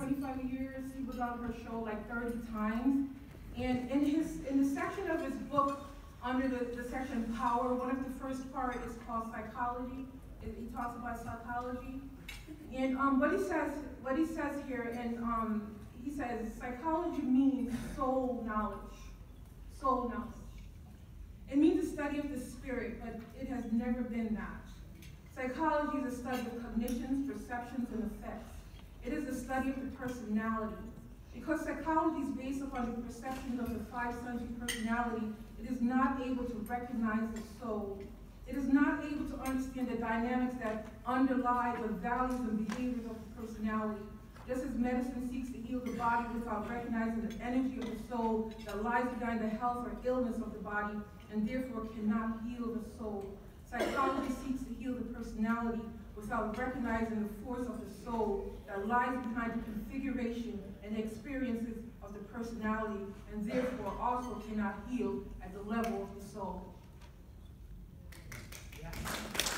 25 years, he was on her show like 30 times. And in the section of his book, under the section Power, one of the first part is called Psychology. He talks about psychology. And what he says here, and he says, psychology means soul knowledge. Soul knowledge. It means the study of the spirit, but it has never been that. Psychology is a study of cognitions, perceptions, and effects. It is a study of the personality. Because psychology is based upon the perceptions of the five-sensory personality, it is not able to recognize the soul. It is not able to understand the dynamics that underlie the values and behaviors of the personality. Just as medicine seeks to heal the body without recognizing the energy of the soul that lies behind the health or illness of the body, and therefore cannot heal the soul. Psychology seeks to heal the personality without recognizing the force of the soul that lies behind the configuration and experiences of the personality, and therefore also cannot heal at the level of the soul. Yeah.